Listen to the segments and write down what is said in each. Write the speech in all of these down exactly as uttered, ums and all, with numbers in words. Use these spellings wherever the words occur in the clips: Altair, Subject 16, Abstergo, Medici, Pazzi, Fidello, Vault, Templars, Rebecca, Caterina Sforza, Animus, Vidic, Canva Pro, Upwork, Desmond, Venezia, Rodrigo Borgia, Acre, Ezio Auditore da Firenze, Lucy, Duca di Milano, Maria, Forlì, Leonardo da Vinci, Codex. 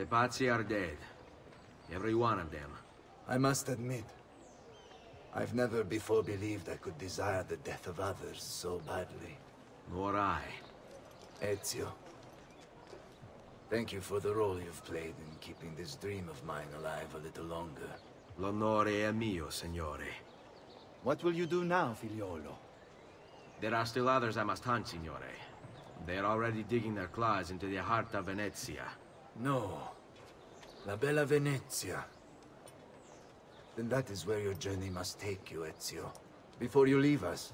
The Pazzi are dead. Every one of them. I must admit, I've never before believed I could desire the death of others so badly. Nor I. Ezio, thank you for the role you've played in keeping this dream of mine alive a little longer. L'onore è mio, signore. What will you do now, figliolo? There are still others I must hunt, signore. They're already digging their claws into the heart of Venezia. No. La bella Venezia. Then that is where your journey must take you, Ezio. Before you leave us,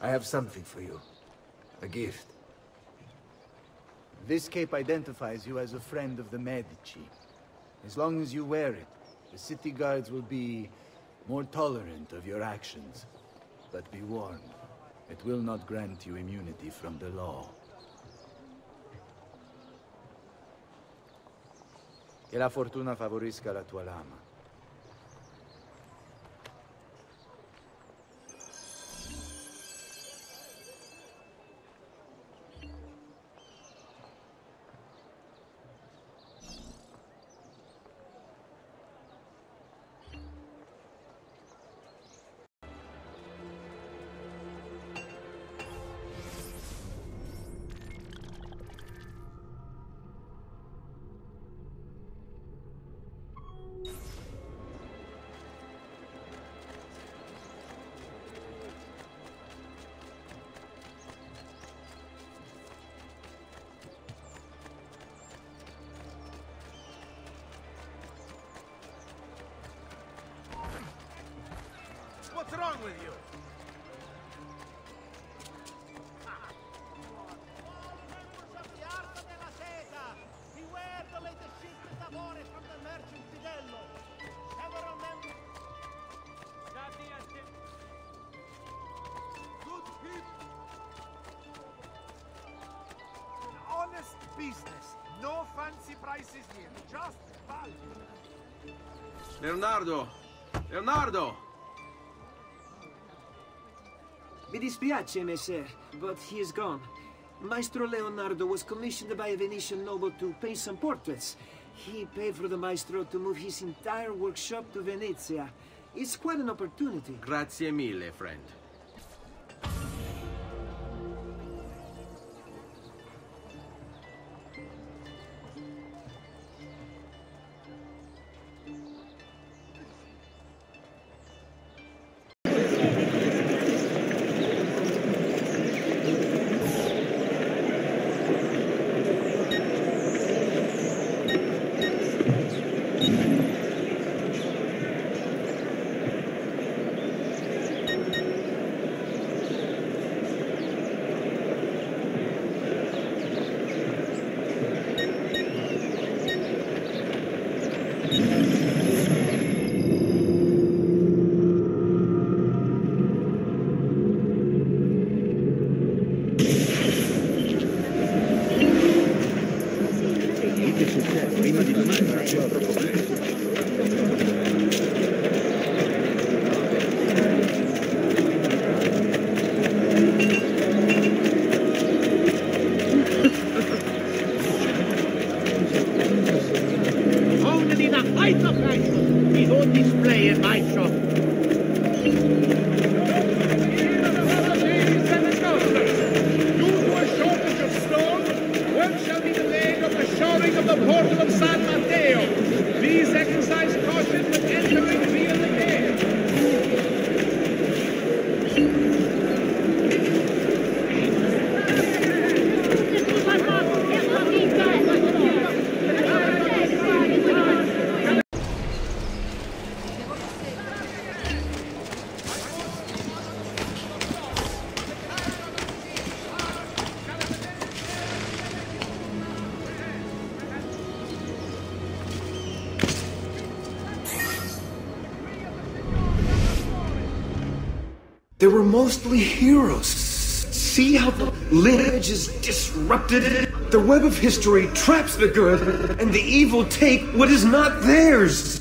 I have something for you. A gift. This cape identifies you as a friend of the Medici. As long as you wear it, the city guards will be more tolerant of your actions. But be warned, it will not grant you immunity from the law. Che la fortuna favorisca la tua lama. What's wrong with you? Beware the latest shipment of ore from the merchant Fidello. Several members. Good people. An honest business. No fancy prices here. Just value. Leonardo! Leonardo! Mi dispiace, messer, but he is gone. Maestro Leonardo was commissioned by a Venetian noble to paint some portraits. He paid for the maestro to move his entire workshop to Venezia. It's quite an opportunity. Grazie mille, friend. They were mostly heroes. See how the lineage is disrupted? The web of history traps the good, and the evil take what is not theirs.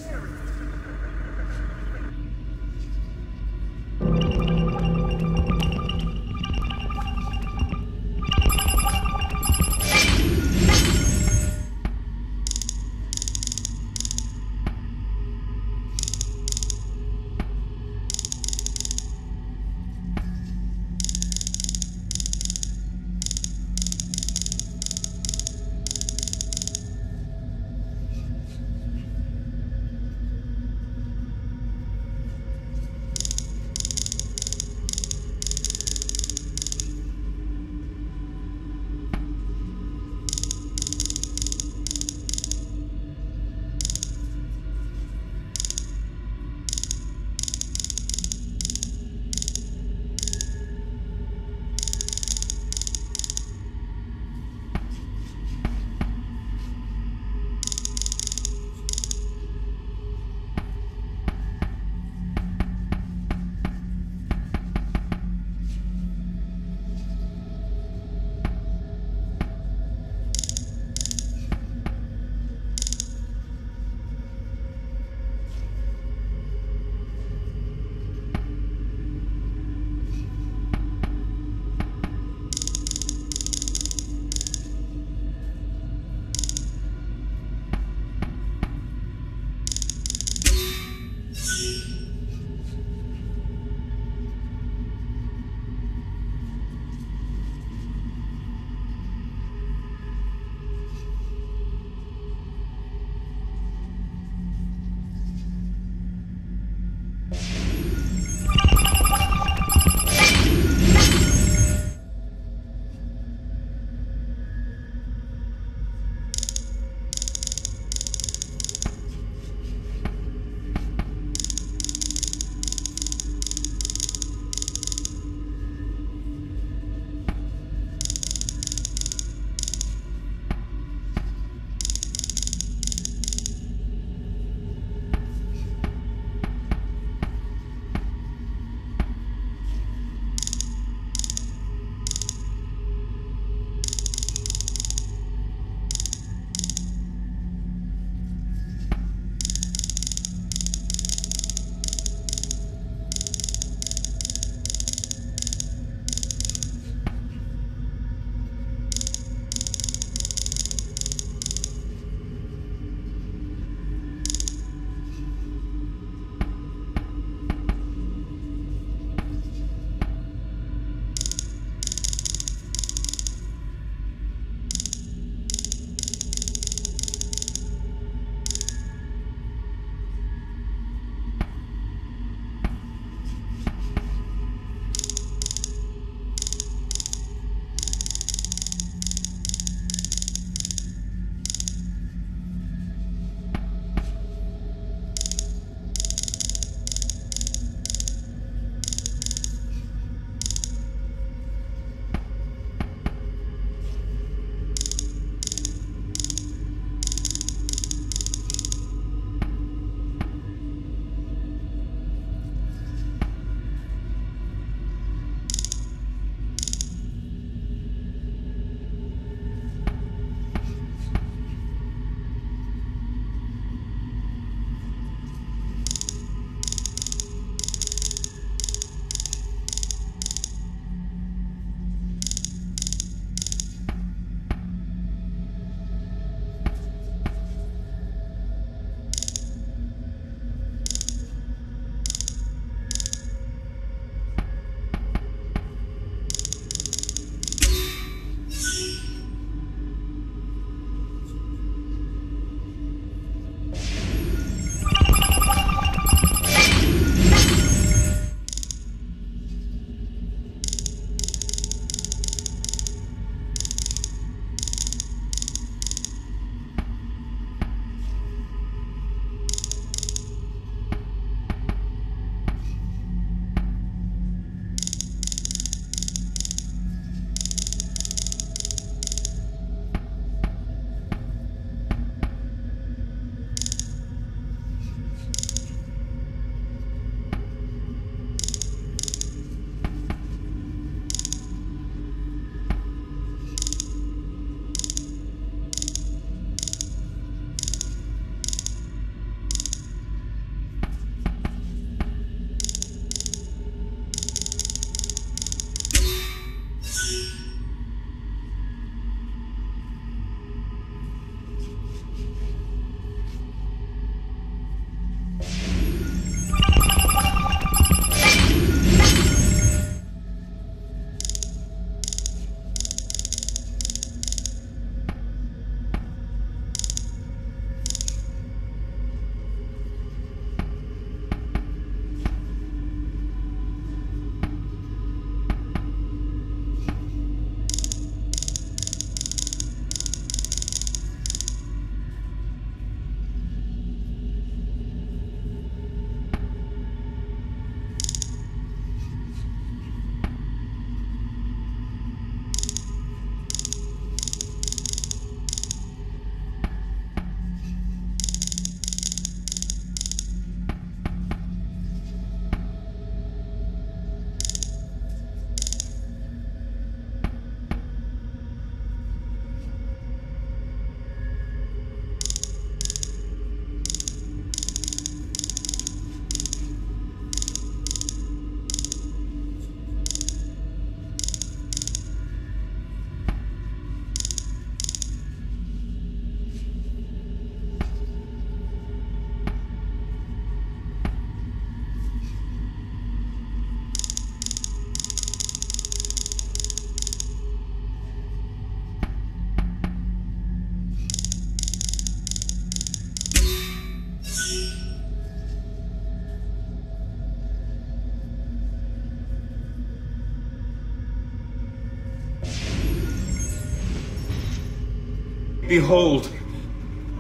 Behold,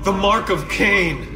the mark of Cain!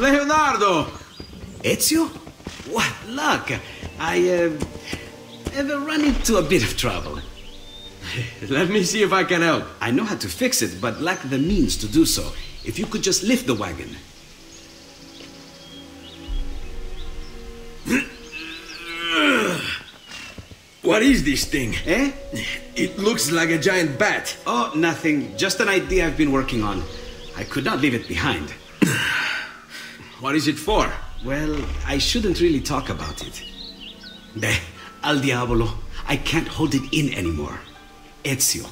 Leonardo! Ezio? What luck! I uh, have run into a bit of trouble. Let me see if I can help. I know how to fix it, but lack the means to do so. If you could just lift the wagon. What is this thing? Eh? It looks like a giant bat. Oh, nothing. Just an idea I've been working on. I could not leave it behind. What is it for? Well, I shouldn't really talk about it. Beh, al diavolo. I can't hold it in anymore. Ezio,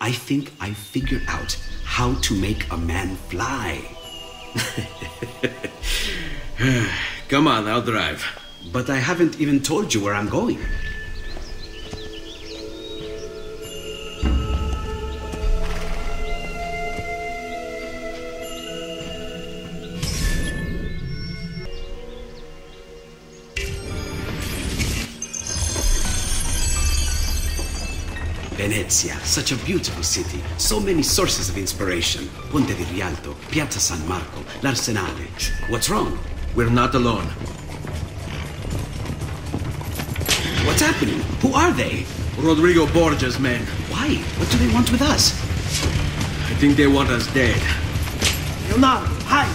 I think I figured out how to make a man fly. Come on, I'll drive. But I haven't even told you where I'm going. Venezia, such a beautiful city, so many sources of inspiration. Ponte di Rialto, Piazza San Marco, L'Arsenale. What's wrong? We're not alone. What's happening? Who are they? Rodrigo Borgia's men. Why? What do they want with us? I think they want us dead. Leonardo, hide!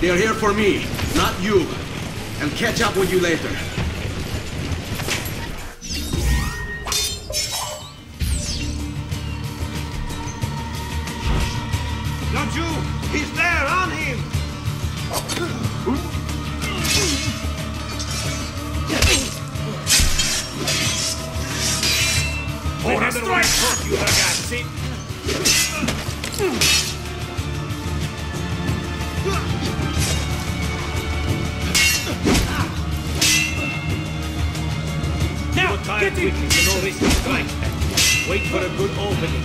They're here for me, not you. I'll catch up with you later. Don't you? He's there, on him! For a strike! You ragazzi! Get him! You know this strike. Wait for a good opening.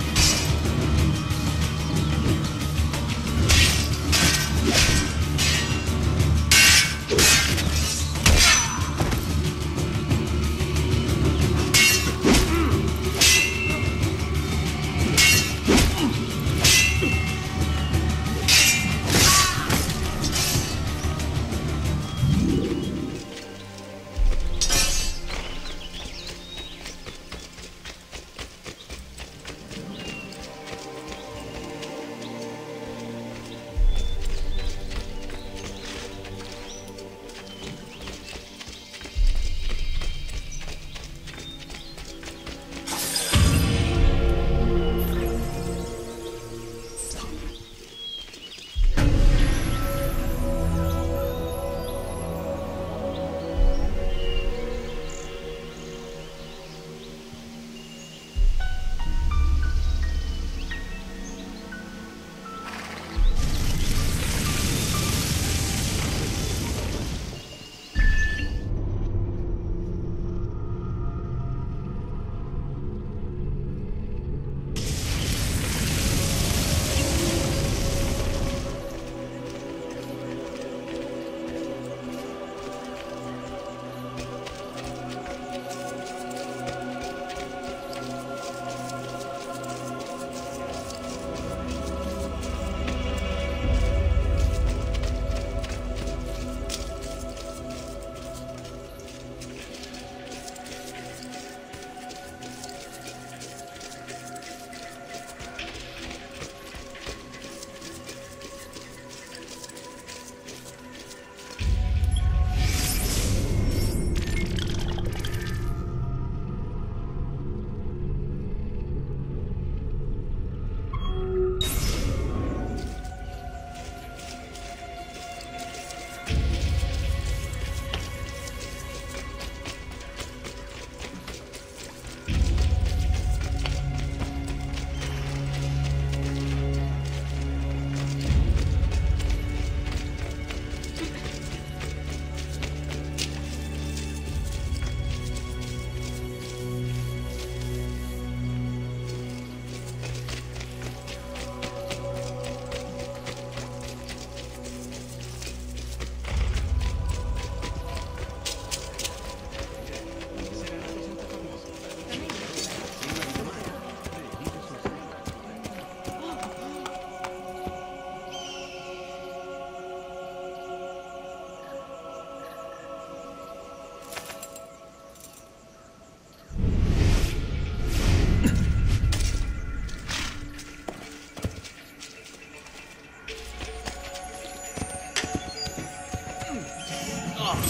on.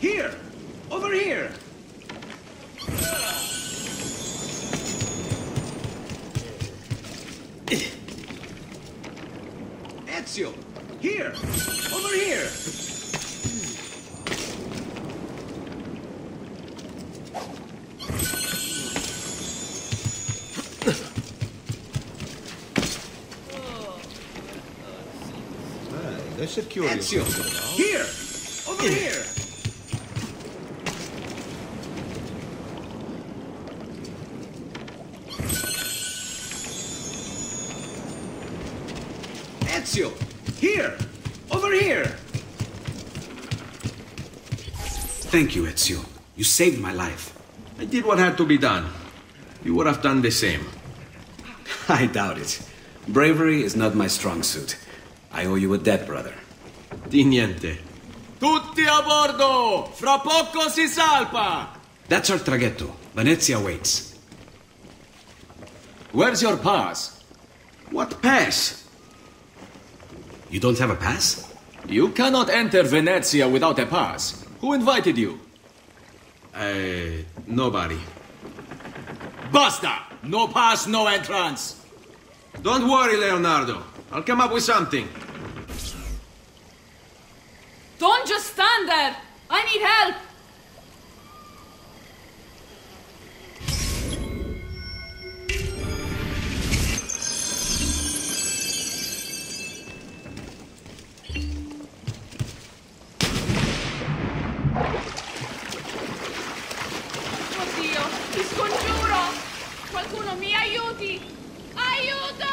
Here! Over here! Ezio! Here! Over here! That's a curious. Ezio! Here! Over here! Here! Over here! Thank you, Ezio. You saved my life. I did what had to be done. You would have done the same. I doubt it. Bravery is not my strong suit. I owe you a debt, brother. Di niente. Tutti a bordo! Fra poco si salpa! That's our traghetto. Venezia waits. Where's your pass? What pass? You don't have a pass? You cannot enter Venezia without a pass. Who invited you? Uh, nobody. Basta! No pass, no entrance! Don't worry, Leonardo. I'll come up with something. Don't just stand there! I need help! Qualcuno mi aiuti! Aiuto!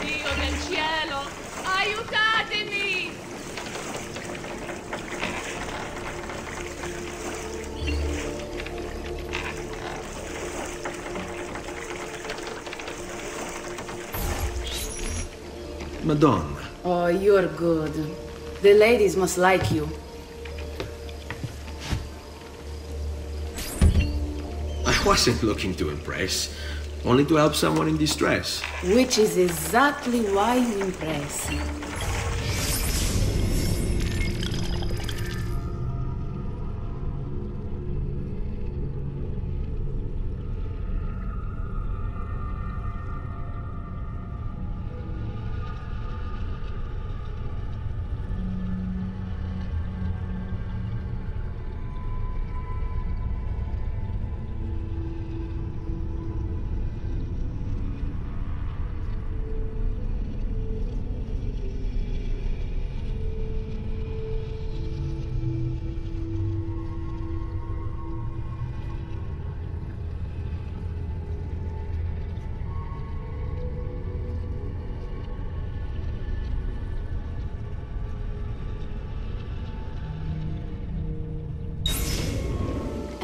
Dio del cielo! Aiutatemi! Madonna. Oh, you're good. The ladies must like you. I wasn't looking to impress, only to help someone in distress. Which is exactly why you impress.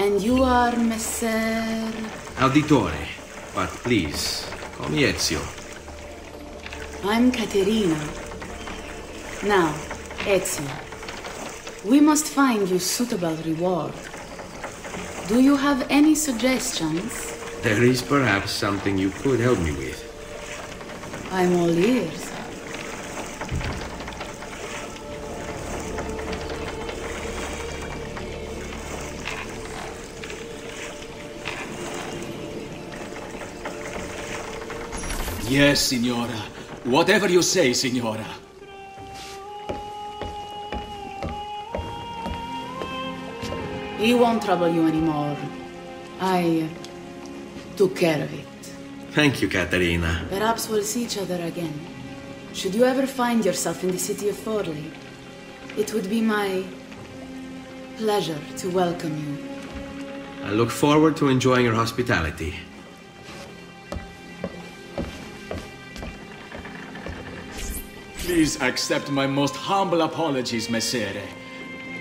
And you are Messer... Auditore, but please, call me Ezio. I'm Caterina. Now, Ezio, we must find you suitable reward. Do you have any suggestions? There is perhaps something you could help me with. I'm all ears. Yes, signora. Whatever you say, signora. He won't trouble you anymore. I uh, took care of it. Thank you, Caterina. Perhaps we'll see each other again. Should you ever find yourself in the city of Forlì, it would be my pleasure to welcome you. I look forward to enjoying your hospitality. Please accept my most humble apologies, Messere.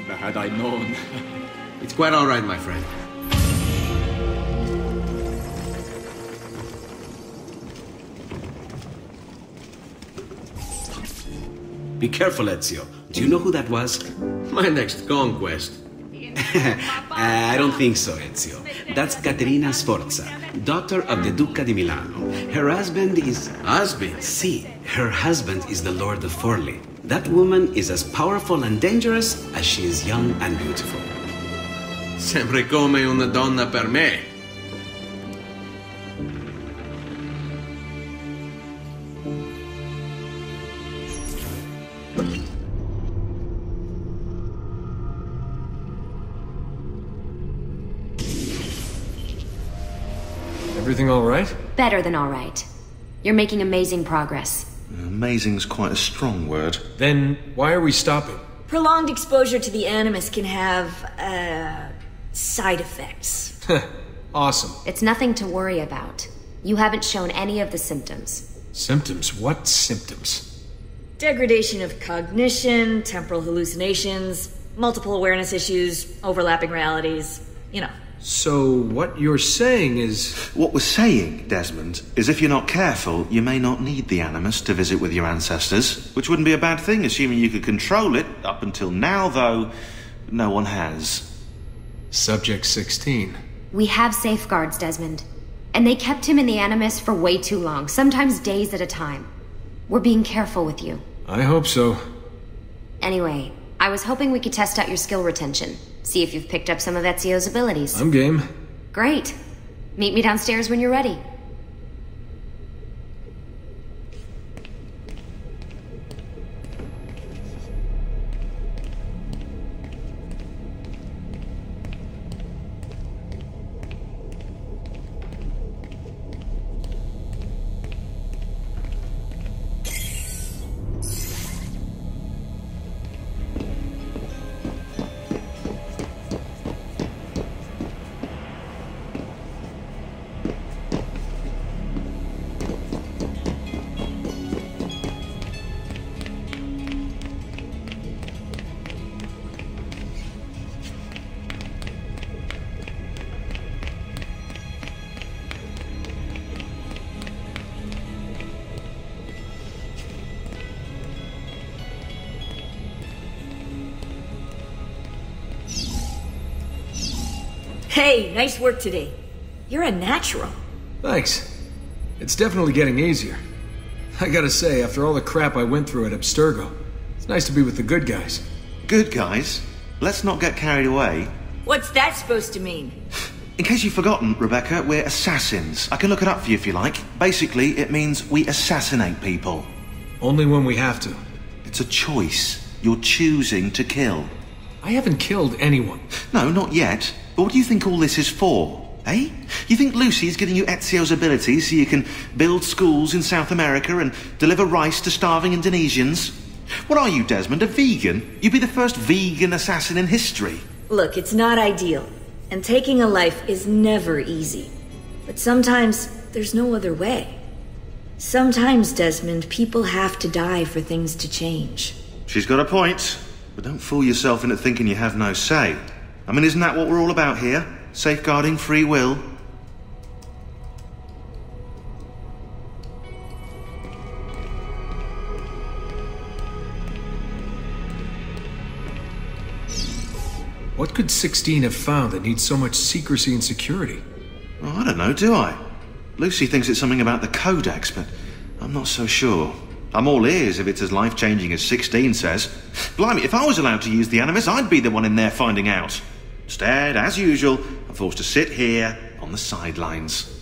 Had I known... It's quite all right, my friend. Be careful, Ezio. Do you know who that was? My next conquest. I don't think so, Ezio. That's Caterina Sforza, daughter of the Duca di Milano. Her husband is... Husband? Si. Her husband is the Lord of Forlì. That woman is as powerful and dangerous as she is young and beautiful. Sempre come una donna per me. Everything all right? Better than all right. You're making amazing progress. Amazing's quite a strong word. Then why are we stopping? Prolonged exposure to the Animus can have, uh, side effects. Awesome. It's nothing to worry about. You haven't shown any of the symptoms. Symptoms? What symptoms? Degradation of cognition, temporal hallucinations, multiple awareness issues, overlapping realities, you know. So what you're saying is... What we're saying, Desmond, is if you're not careful, you may not need the Animus to visit with your ancestors, which wouldn't be a bad thing, assuming you could control it. Up until now, though, no one has. Subject sixteen. We have safeguards, Desmond. And they kept him in the Animus for way too long, sometimes days at a time. We're being careful with you. I hope so. Anyway, I was hoping we could test out your skill retention. See if you've picked up some of Ezio's abilities. I'm game. Great. Meet me downstairs when you're ready. Hey, nice work today. You're a natural. Thanks. It's definitely getting easier. I gotta say, after all the crap I went through at Abstergo, it's nice to be with the good guys. Good guys? Let's not get carried away. What's that supposed to mean? In case you've forgotten, Rebecca, we're assassins. I can look it up for you if you like. Basically, it means we assassinate people. Only when we have to. It's a choice. You're choosing to kill. I haven't killed anyone. No, not yet. But what do you think all this is for? Eh? You think Lucy's giving you Ezio's abilities so you can build schools in South America and deliver rice to starving Indonesians? What are you, Desmond, a vegan? You'd be the first vegan assassin in history. Look, it's not ideal. And taking a life is never easy. But sometimes there's no other way. Sometimes, Desmond, people have to die for things to change. She's got a point. But don't fool yourself into thinking you have no say. I mean, isn't that what we're all about here? Safeguarding free will. What could sixteen have found that needs so much secrecy and security? Well, I don't know, do I? Lucy thinks it's something about the Codex, but I'm not so sure. I'm all ears if it's as life-changing as sixteen says. Blimey, if I was allowed to use the Animus, I'd be the one in there finding out. Instead, as usual, I'm forced to sit here on the sidelines.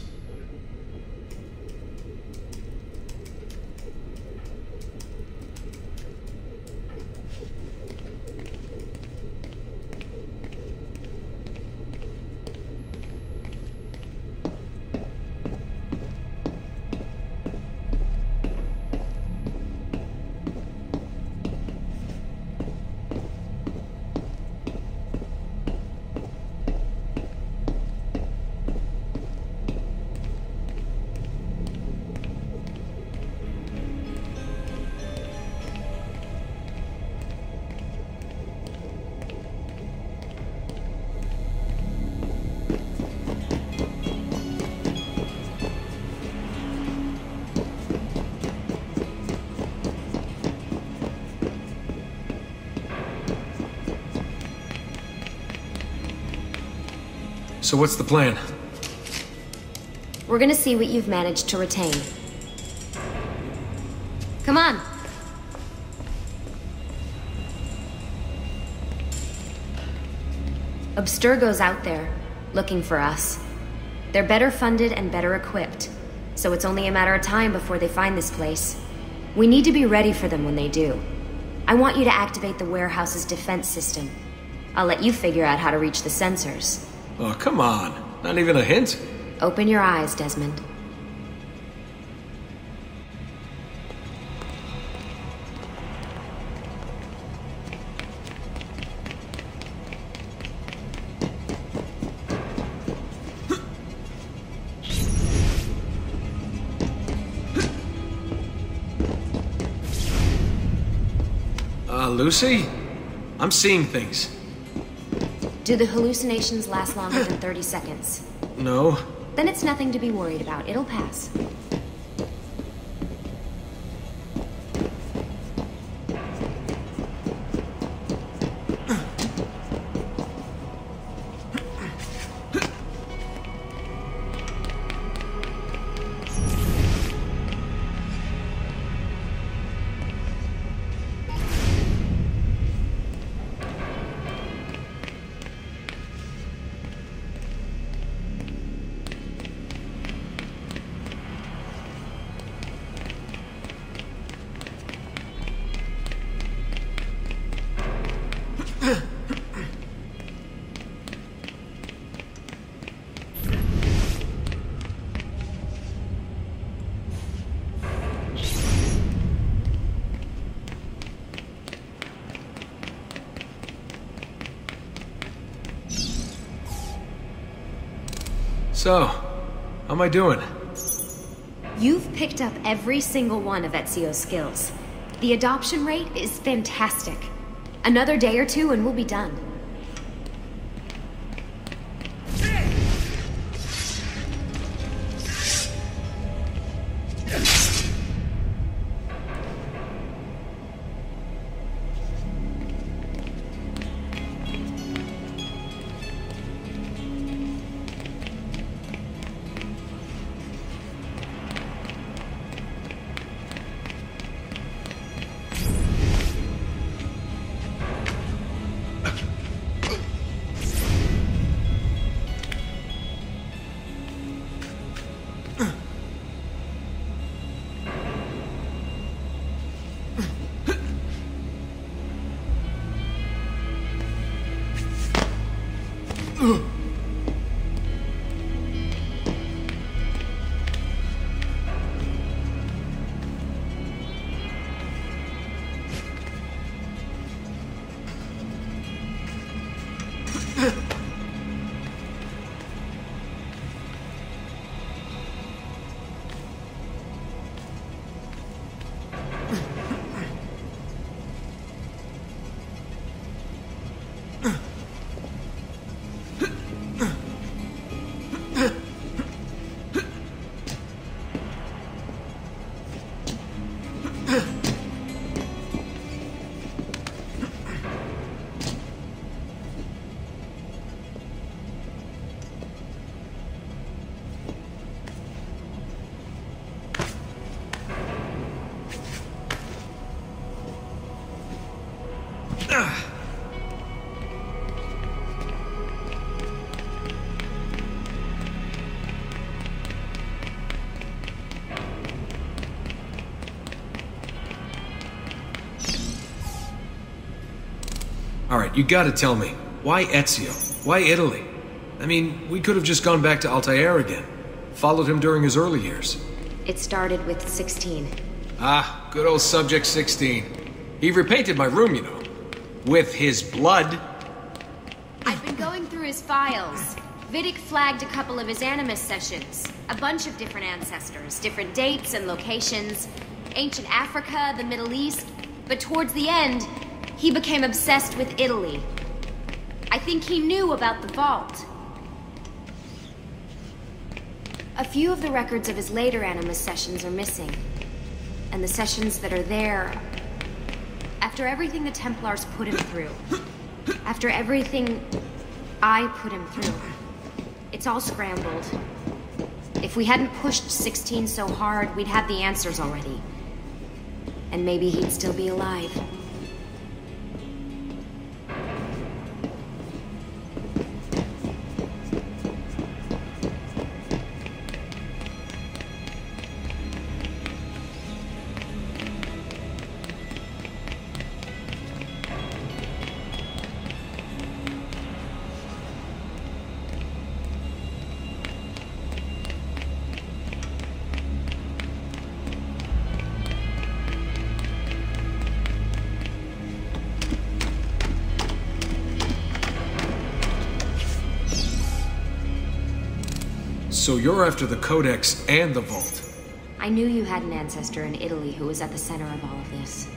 So what's the plan? We're gonna see what you've managed to retain. Come on! Abstergo's out there, looking for us. They're better funded and better equipped, so it's only a matter of time before they find this place. We need to be ready for them when they do. I want you to activate the warehouse's defense system. I'll let you figure out how to reach the sensors. Oh, come on. Not even a hint? Open your eyes, Desmond. Uh, Lucy? I'm seeing things. Do the hallucinations last longer than thirty seconds? No. Then it's nothing to be worried about. It'll pass. So, how am I doing? You've picked up every single one of Ezio's skills. The adoption rate is fantastic. Another day or two and we'll be done. You gotta tell me, why Ezio? Why Italy? I mean, we could have just gone back to Altair again. Followed him during his early years. It started with sixteen. Ah, good old Subject sixteen. He repainted my room, you know. With his blood. I've been going through his files. Vidic flagged a couple of his Animus sessions. A bunch of different ancestors, different dates and locations. Ancient Africa, the Middle East. But towards the end, he became obsessed with Italy. I think he knew about the Vault. A few of the records of his later Animus sessions are missing. And the sessions that are there... After everything the Templars put him through... After everything I put him through... It's all scrambled. If we hadn't pushed sixteen so hard, we'd have the answers already. And maybe he'd still be alive. So you're after the Codex and the Vault. I knew you had an ancestor in Italy who was at the center of all of this.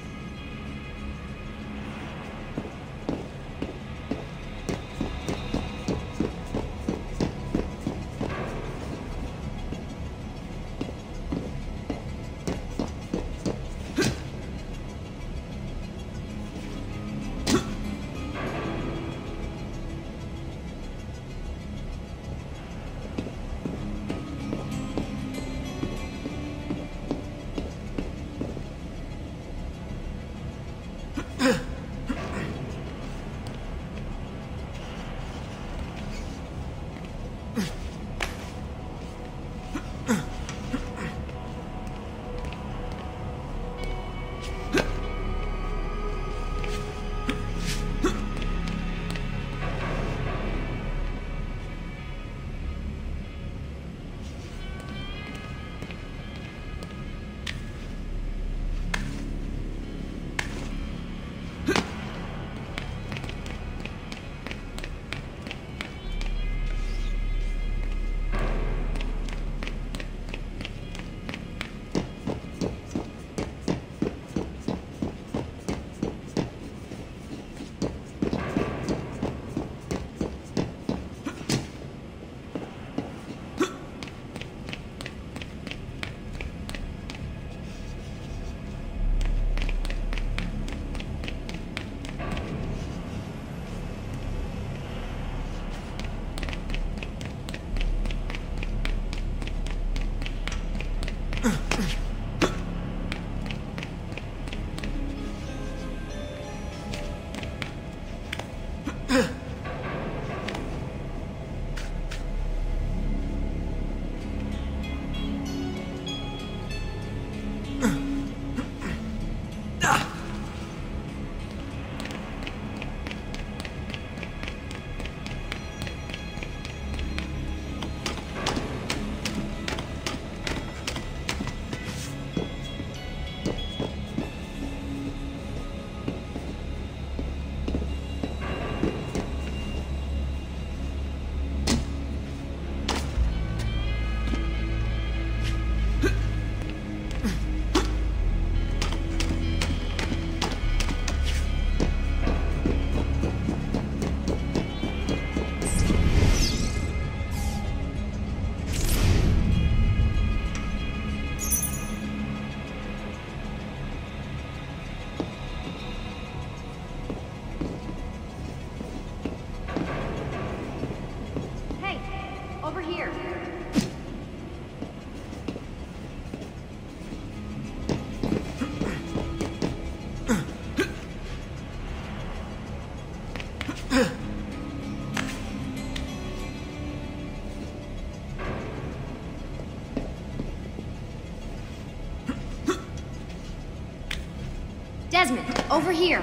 Desmond, over here.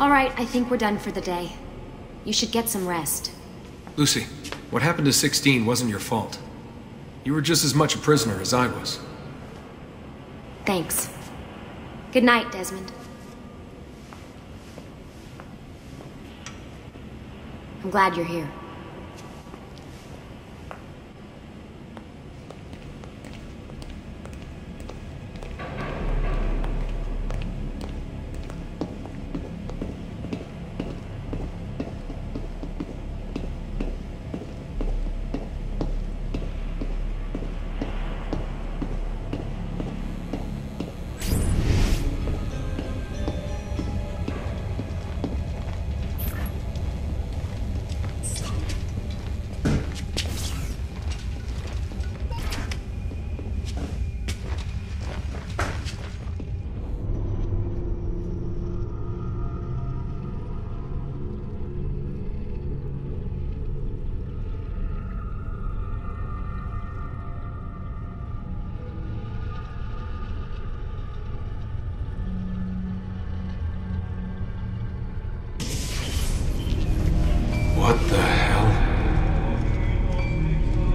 All right, I think we're done for the day. You should get some rest. Lucy, what happened to sixteen wasn't your fault. You were just as much a prisoner as I was. Thanks. Good night, Desmond. I'm glad you're here.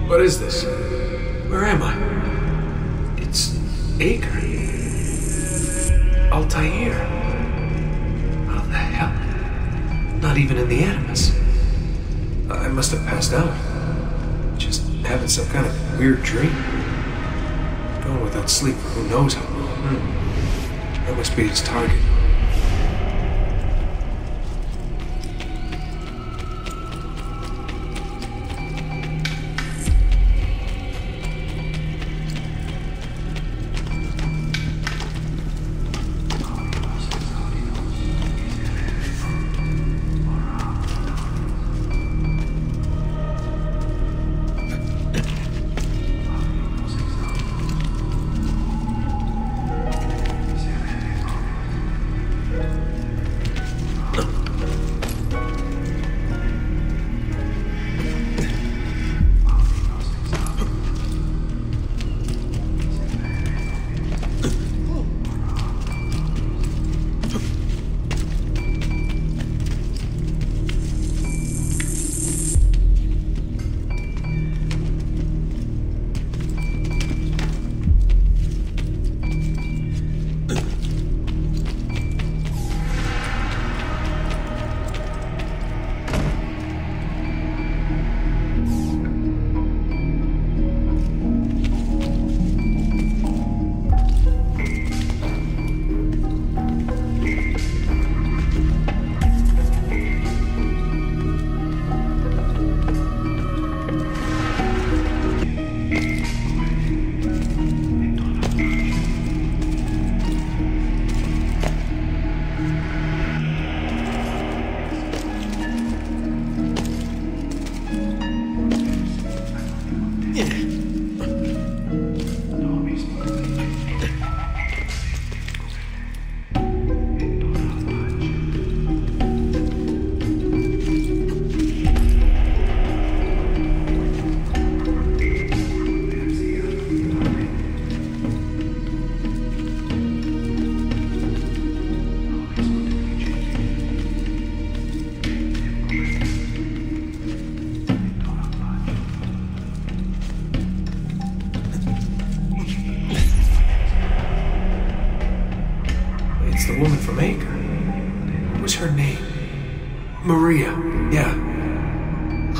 What is this? Where am I? It's Acre. Altair. How the hell? Not even in the Animus. I must have passed out. Just having some kind of weird dream. Going without sleep for who knows how long. Hmm. That must be its target. Maria, yeah.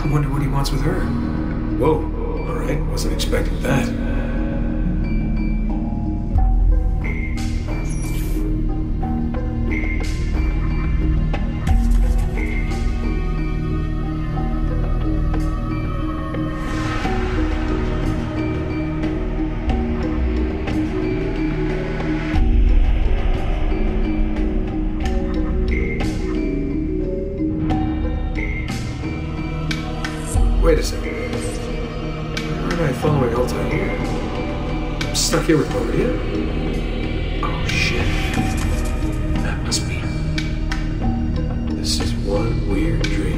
I wonder what he wants with her. Whoa, all right, wasn't expecting that. Wait a second. Where am I following Altair? I'm stuck here with Maria. Oh shit. That must be. This is one weird dream.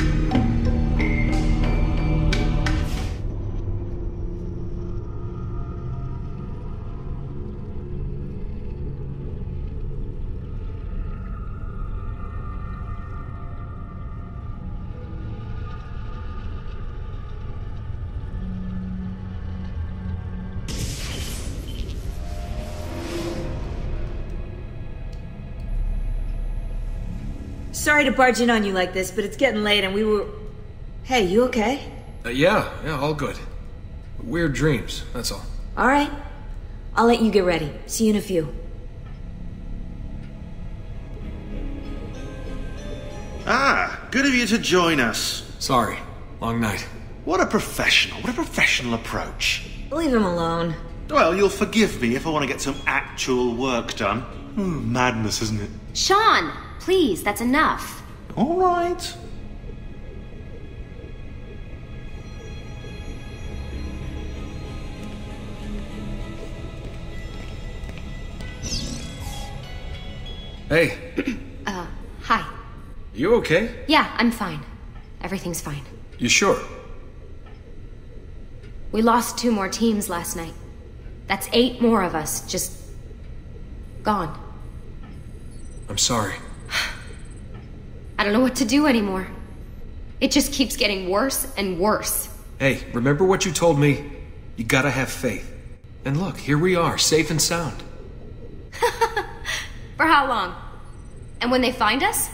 Sorry to barge in on you like this, but it's getting late and we were... Hey, you okay? Uh, yeah, yeah, all good. Weird dreams, that's all. All right. I'll let you get ready. See you in a few. Ah, good of you to join us. Sorry. Long night. What a professional, what a professional approach. Leave him alone. Well, you'll forgive me if I want to get some actual work done. Oh, madness, isn't it? Sean, please, that's enough. All right. Hey. uh, hi. You okay? Yeah, I'm fine. Everything's fine. You sure? We lost two more teams last night. That's eight more of us, just... gone. I'm sorry. I don't know what to do anymore. It just keeps getting worse and worse. Hey, remember what you told me? You gotta have faith. And look, here we are, safe and sound. For how long? And when they find us,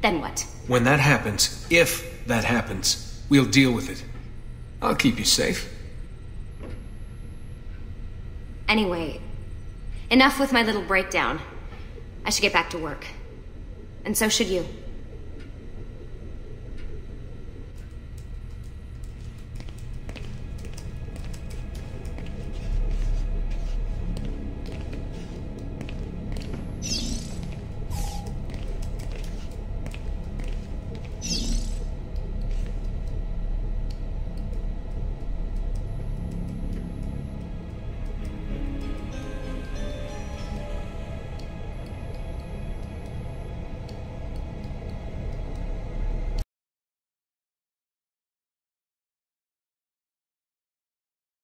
then what? When that happens, if that happens, we'll deal with it. I'll keep you safe. Anyway, enough with my little breakdown. I should get back to work. And so should you.